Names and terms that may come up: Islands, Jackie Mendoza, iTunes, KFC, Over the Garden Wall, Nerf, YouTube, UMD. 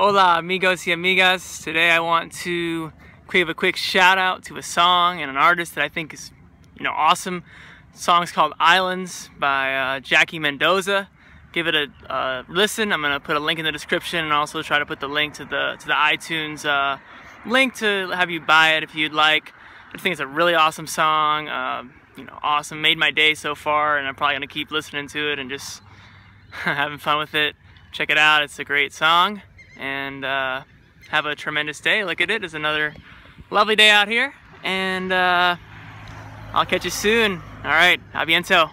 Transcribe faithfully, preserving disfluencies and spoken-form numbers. Hola amigos y amigas. Today I want to give a quick shout out to a song and an artist that I think is, you know, awesome. The song's called Islands by uh, Jackie Mendoza. Give it a uh, listen. I'm gonna put a link in the description and also try to put the link to the to the iTunes uh, link to have you buy it if you'd like. I think it's a really awesome song. Uh, you know, awesome. Made my day so far, and I'm probably gonna keep listening to it and just having fun with it. Check it out. It's a great song. And uh, have a tremendous day. Look at it, it's another lovely day out here, and uh, I'll catch you soon. All right, a biento.